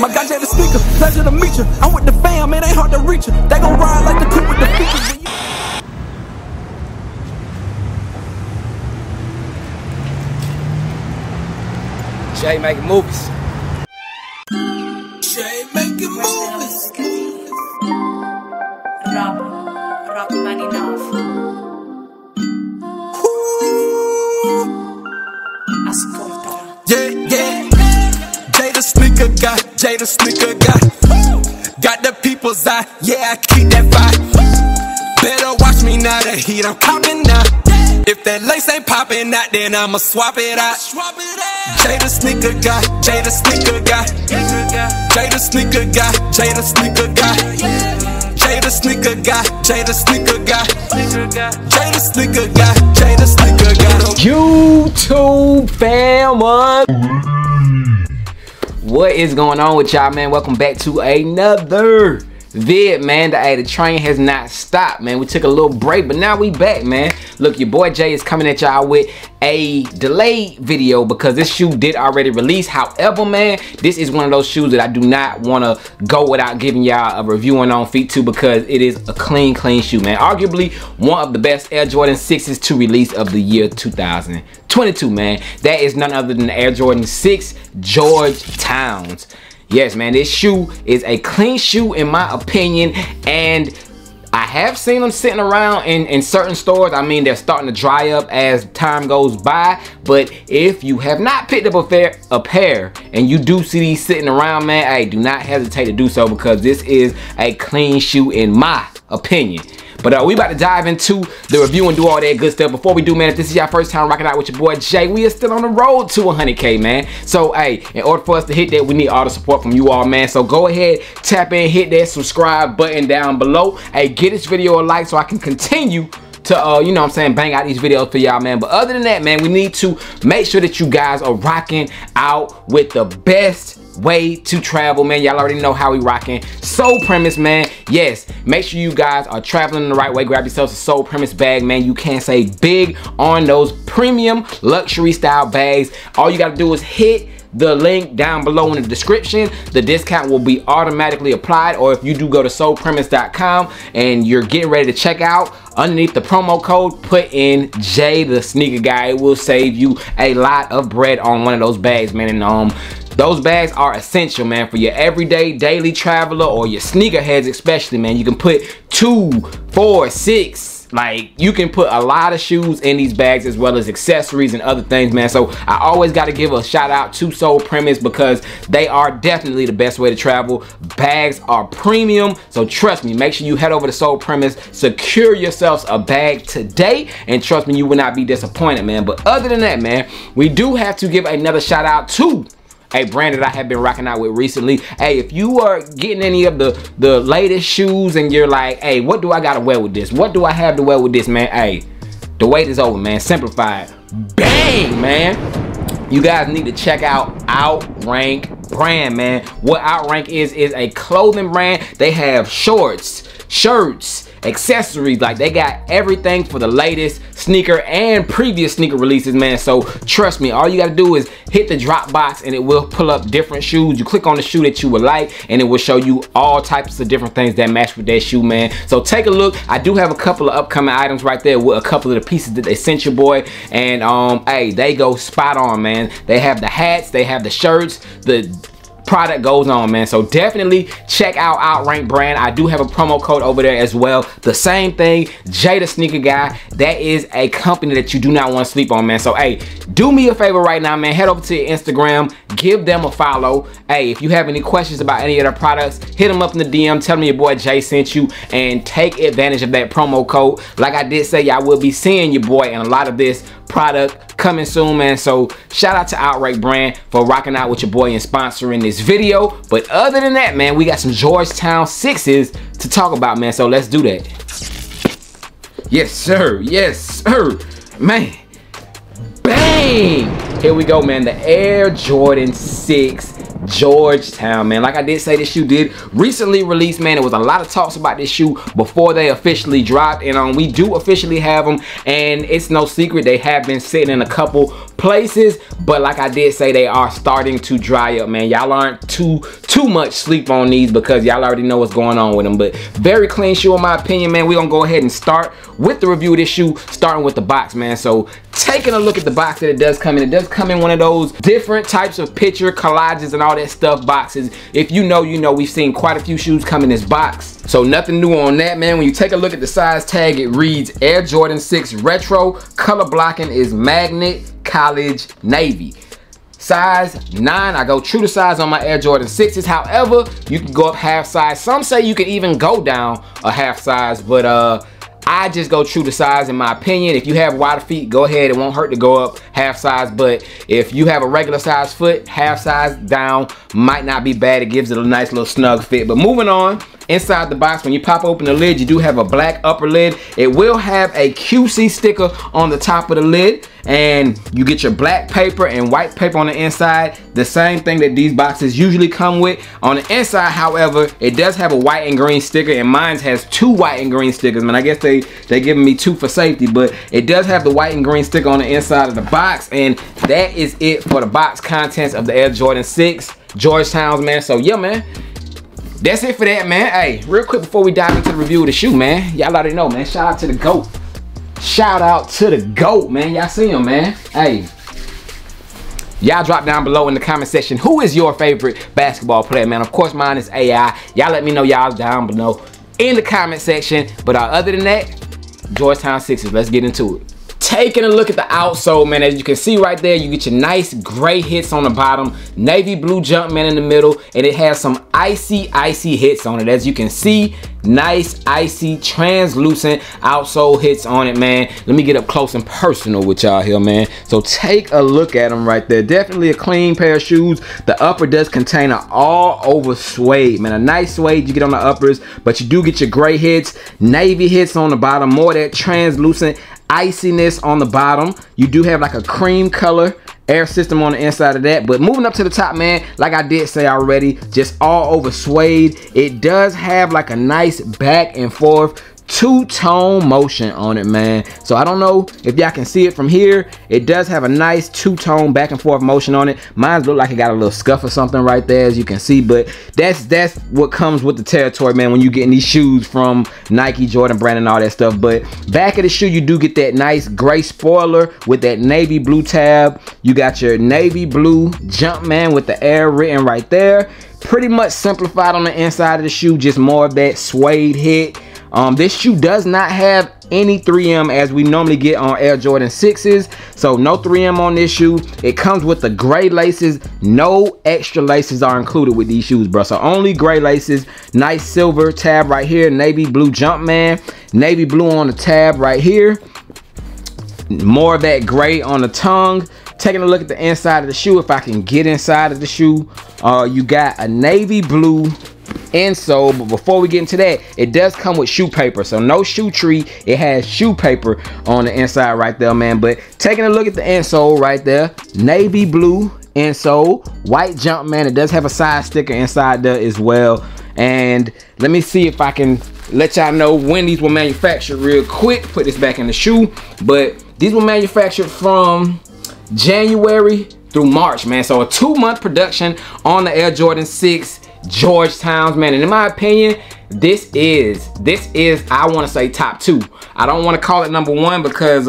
My guy Jay the Sneaker, pleasure to meet you. I'm with the fam, it ain't hard to reach you. They gon' ride like the coupe with the features. Jay making movies. Jay making movies. ROBB-ROCK money now. Guy, Jay the Sneaker Guy. Got the people's eye, yeah, I keep that vibe. Better watch me now, the heat I'm popping out. If that lace ain't popping out, then I'ma swap it out. Jay the Sneaker Guy, Jay the Sneaker Guy. Jay the Sneaker Guy, Jay the Sneaker Guy. Jay the Sneaker Guy, Jay the Sneaker Guy. Jay the Sneaker Guy, Jay the Sneaker Guy. YouTube fam. What is going on with y'all, man? Welcome back to another vid, man. The train has not stopped, man. We took a little break, but now we back, man. Look, your boy Jay is coming at y'all with a delayed video because this shoe did already release. However, man, this is one of those shoes that I do not want to go without giving y'all a review on feet to, because it is a clean shoe, man. Arguably one of the best Air Jordan 6s to release of the year 2022, man. That is none other than the Air Jordan 6 Georgetowns. Yes, man, this shoe is a clean shoe in my opinion, and I have seen them sitting around in certain stores. I mean, they're starting to dry up as time goes by, but if you have not picked up a pair and you do see these sitting around, man, hey, do not hesitate to do so, because this is a clean shoe in my opinion. But we about to dive into the review and do all that good stuff. Before we do, man, if this is your first time rocking out with your boy Jay, we are still on the road to 100K, man. So, hey, in order for us to hit that, we need all the support from you all, man. So go ahead, tap in, hit that subscribe button down below. Hey, give this video a like so I can continue to, you know what I'm saying, bang out these videos for y'all, man. But other than that, man, we need to make sure that you guys are rocking out with the best way to travel, man. Y'all already know how we rocking. Sole Premise, man. Yes, make sure you guys are traveling the right way. Grab yourselves a Sole Premise bag, man. You can save big on those premium luxury style bags. All you gotta do is hit the link down below in the description. The discount will be automatically applied, or if you do go to solepremise.com and you're getting ready to check out, underneath the promo code, put in Jay the Sneaker Guy. It will save you a lot of bread on one of those bags, man. And those bags are essential, man, for your everyday daily traveler or your sneakerheads especially, man. You can put 2, 4, 6, like, you can put a lot of shoes in these bags, as well as accessories and other things, man. So I always got to give a shout out to Sole Premise, because they are definitely the best way to travel. Bags are premium, so trust me, make sure you head over to Sole Premise, secure yourselves a bag today, and trust me, you will not be disappointed, man. But other than that, man, we do have to give another shout out to a brand that I have been rocking out with recently. Hey, if you are getting any of the latest shoes and you're like, hey, what do I gotta wear with this? What do I have to wear with this, man? Hey, the wait is over, man. Simplified. Bang, man. You guys need to check out Outrank Brand, man. What Outrank is a clothing brand. They have shorts, shirts, accessories, like, they got everything for the latest sneaker and previous sneaker releases, man. So trust me, all you gotta do is hit the drop box and it will pull up different shoes. You click on the shoe that you would like and it will show you all types of different things that match with that shoe, man. So take a look. I do have a couple of upcoming items right there with a couple of the pieces that they sent your boy, and hey, they go spot on, man. They have the hats, they have the shirts, the product goes on, man. So definitely check out Outrank Brand. I do have a promo code over there as well. The same thing, Jay the Sneaker Guy. That is a company that you do not want to sleep on, man. So hey, do me a favor right now, man. Head over to your Instagram, give them a follow. Hey, if you have any questions about any of their products, hit them up in the DM, tell them your boy Jay sent you, and take advantage of that promo code. Like I did say, y'all will be seeing your boy and a lot of this product coming soon, man. So shout out to Outrank Brand for rocking out with your boy and sponsoring this video. But other than that, man, we got some Georgetown 6s to talk about, man. So let's do that. Yes, sir. Yes, sir. Man. Bang! Here we go, man. The Air Jordan 6 Georgetown, man. Like I did say, this shoe did recently release, man. There was a lot of talks about this shoe before they officially dropped, and we do officially have them, and it's no secret they have been sitting in a couple places, but like I did say, they are starting to dry up, man. Y'all aren't too much sleep on these because y'all already know what's going on with them. But very clean shoe in my opinion, man. We're gonna go ahead and start with the review of this shoe, starting with the box, man. So taking a look at the box that it does come in, it does come in one of those different types of picture collages and all that stuff boxes. If you know, you know, we've seen quite a few shoes come in this box, so nothing new on that, man. When you take a look at the size tag, it reads Air Jordan 6 Retro, color blocking is Magnet College Navy. Size 9, I go true to size on my Air Jordan 6s. However, you can go up half size. Some say you can even go down a half size, but I just go true to size in my opinion. If you have wider feet, go ahead. It won't hurt to go up half size, but if you have a regular size foot, half size down might not be bad. It gives it a nice little snug fit. But moving on, inside the box, when you pop open the lid, you do have a black upper lid. It will have a QC sticker on the top of the lid, and you get your black paper and white paper on the inside, the same thing that these boxes usually come with. On the inside, however, it does have a white and green sticker, and mine has two white and green stickers. Man, I guess they're giving me two for safety, but it does have the white and green sticker on the inside of the box, and that is it for the box contents of the Air Jordan 6 Georgetowns, man. So yeah, man, that's it for that, man. Hey, real quick before we dive into the review of the shoe, man, y'all already know, man, shout out to the GOAT. Shout out to the GOAT, man. Y'all see him, man. Hey, y'all drop down below in the comment section, who is your favorite basketball player, man? Of course, mine is AI. Y'all let me know y'all's down below in the comment section. But other than that, Georgetown Sixers, let's get into it. Taking a look at the outsole, man, as you can see right there, you get your nice gray hits on the bottom, navy blue jump man in the middle, and it has some icy hits on it. As you can see, nice icy translucent outsole hits on it, man. Let me get up close and personal with y'all here, man. So take a look at them right there. Definitely a clean pair of shoes. The upper does contain an all over suede, man, a nice suede you get on the uppers, but you do get your gray hits, navy hits on the bottom, more of that translucent iciness on the bottom. You do have like a cream color air system on the inside of that. But moving up to the top, man, like I did say already, just all over suede. It does have like a nice back and forth two-tone motion on it, man. So I don't know if y'all can see it from here. It does have a nice two-tone back and forth motion on it. Mine look like it got a little scuff or something right there, as you can see, but that's what comes with the territory, man, when you getting these shoes from Nike, Jordan Brand, and all that stuff. But back of the shoe, you do get that nice gray spoiler with that navy blue tab. You got your navy blue jump man with the Air written right there. Pretty much simplified on the inside of the shoe, just more of that suede hit. This shoe does not have any 3M as we normally get on Air Jordan 6s, so no 3M on this shoe. It comes with the gray laces. No extra laces are included with these shoes, bro, so only gray laces. Nice silver tab right here, navy blue jump man, navy blue on the tab right here, more of that gray on the tongue. Taking a look at the inside of the shoe, if I can get inside of the shoe, you got a navy blue insole. But before we get into that, it does come with shoe paper, so no shoe tree. It has shoe paper on the inside right there, man. But taking a look at the insole right there, navy blue insole, white jump man. It does have a size sticker inside there as well. And let me see if I can let y'all know when these were manufactured real quick. Put this back in the shoe. But these were manufactured from January through March, man. So a 2-month production on the Air Jordan 6 Georgetowns, man. And in my opinion, this is I want to say top 2. I don't want to call it number 1 because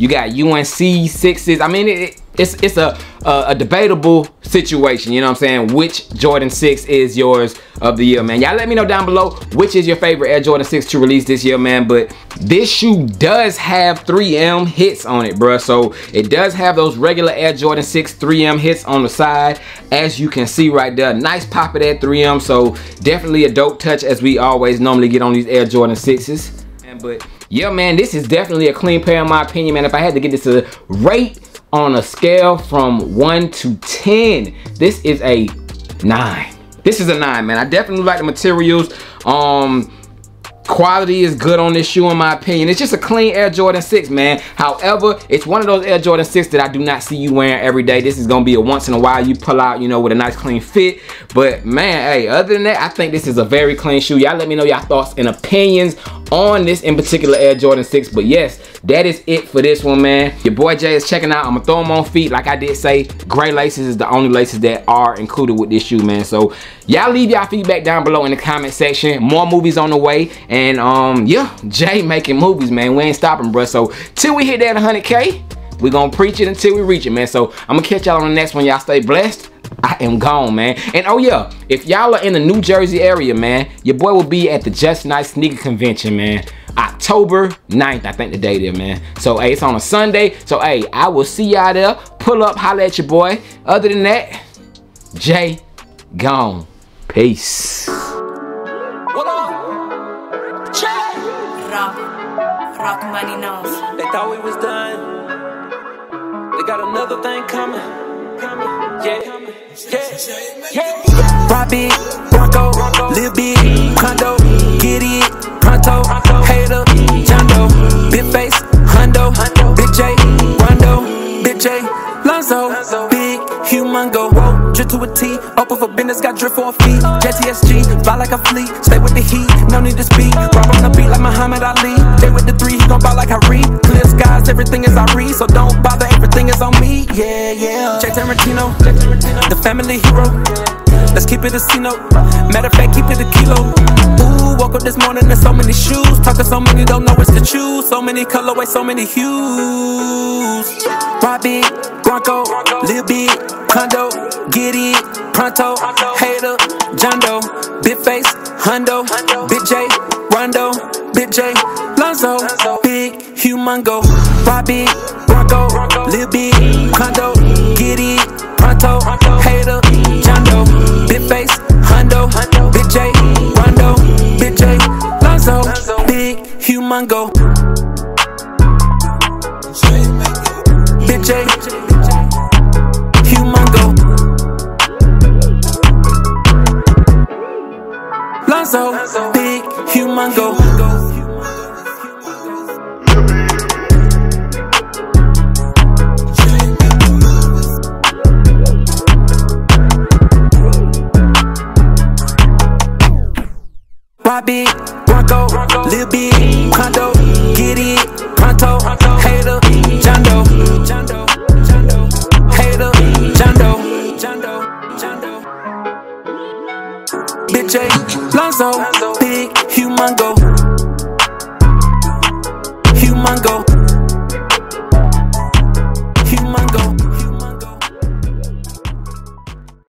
you got UNC 6s. I mean, it's a debatable situation, you know what I'm saying, which Jordan 6 is yours of the year, man. Y'all let me know down below which is your favorite Air Jordan 6 to release this year, man. But this shoe does have 3M hits on it, bruh. So it does have those regular Air Jordan 6 3M hits on the side, as you can see right there. Nice pop of that 3M, so definitely a dope touch as we always normally get on these Air Jordan 6s. But yeah, man, this is definitely a clean pair in my opinion, man. If I had to get this to rate on a scale from 1 to 10, this is a 9. This is a 9, man. I definitely like the materials. Quality is good on this shoe in my opinion. It's just a clean Air Jordan 6, man. However, it's one of those Air Jordan 6 that I do not see you wearing every day. This is gonna be a once in a while you pull out, you know, with a nice clean fit. But man, hey, other than that, I think this is a very clean shoe. Y'all let me know y'all thoughts and opinions on this in particular Air Jordan 6. But yes, that is it for this one, man. Your boy Jay is checking out. I'm gonna throw them on feet. Like I did say, gray laces is the only laces that are included with this shoe, man. So y'all leave y'all feedback down below in the comment section. More movies on the way, and yeah, Jay making movies, man. We ain't stopping, bruh. So till we hit that 100K, we gonna preach it until we reach it, man. So I'm gonna catch y'all on the next one. Y'all stay blessed. I am gone, man. And oh yeah, if y'all are in the New Jersey area, man, your boy will be at the Just Nice Sneaker Convention, man. October 9th, I think the day there, man. So hey, it's on a Sunday. So hey, I will see y'all there. Pull up, holla at your boy. Other than that, Jay gone. Peace. What up? Jay. Rock money knows. They thought we was done. They got another thing coming. Yeah. Rob it, Bronco, Lil Big, Condo, get it, pronto, hater, Jondo, Big Face, Hundo, Big J, Rondo, Big J, Lonzo, Big, Humongo, drift to a T, open for business, got drift for a fee, JTSG, vibe like a flea, stay with the heat, no need to speak, rob on the beat like Muhammad Ali, stay with the three, he gon' ball like Harry, clear skies, everything is Irie, so don't bother, everything is on me, yeah, Jay Tarantino, the family hero, let's keep it a C-note, matter of fact, keep it a kilo, ooh, woke up this morning, there's so many shoes, talking so many, don't know which to choose, so many colorways, so many hues, ROBB-ROCK, Bronco, Lil Big, Condo, get it, pronto, hater, Jondo, Big Face, Hundo, Big J, Rondo, Big J, Lonzo, Big, Humongo, ROBB-ROCK, Bronco, Lil Big, Condo, get it, pronto, hater, Jondo, Big Face, Hundo, Big J, Rondo, Big J, Lonzo, Big, Humongo, Big J. Lonzo, Big, Humongo. ROBB-ROCK, Bronco, Lil Big, Condo, get it, pronto, hater, Jondo, hater, Jondo, Big J. Lonzo, Big, Humongo.